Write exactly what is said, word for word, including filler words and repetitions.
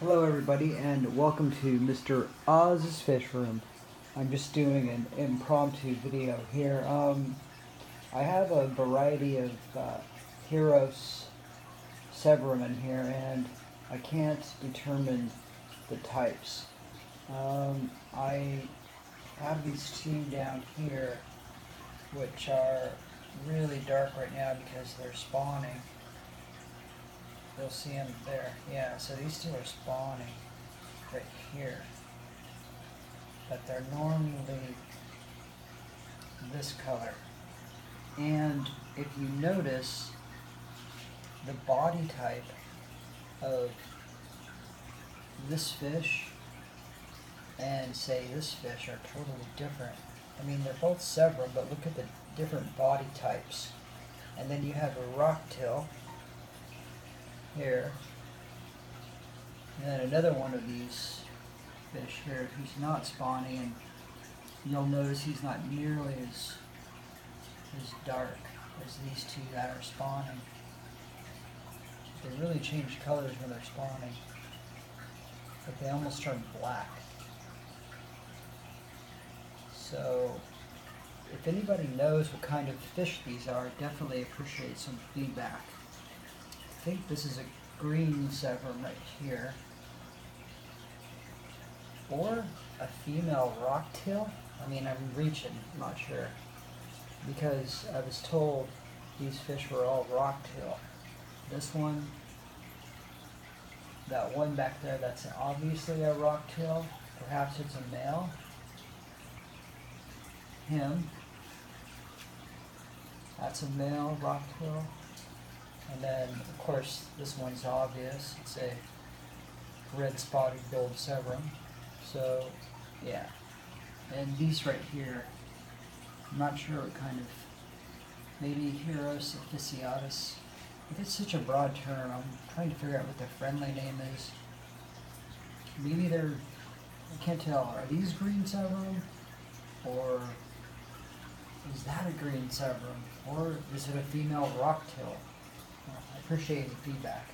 Hello everybody and welcome to Mister Oz's Fish Room. I'm just doing an impromptu video here. Um, I have a variety of uh, Heros Severum in here and I can't determine the types. Um, I have these two down here which are really dark right now because they're spawning. You'll see them there. Yeah, so these two are spawning right here. But they're normally this color. And if you notice, the body type of this fish and, say, this fish are totally different. I mean, they're both severum, but look at the different body types. And then you have a Rotkeil here, and then another one of these fish here who's not spawning, and you'll notice he's not nearly as, as dark as these two that are spawning. They really change colors when they're spawning, but they almost turn black. So if anybody knows what kind of fish these are, definitely appreciate some feedback. I think this is a green severum right here, or a female Rotkeil. I mean, I'm reaching, I'm not sure, because I was told these fish were all Rotkeil. This one, that one back there, that's obviously a Rotkeil. Perhaps it's a male. Him. That's a male Rotkeil. And then, of course, this one's obvious. It's a red spotted gold severum. So, yeah. And these right here, I'm not sure what kind of, maybe Heros aphysiatus. It's such a broad term. I'm trying to figure out what the friendly name is. Maybe they're, I can't tell. Are these green severum? Or is that a green severum? Or is it a female Rotkeil? I appreciate the feedback.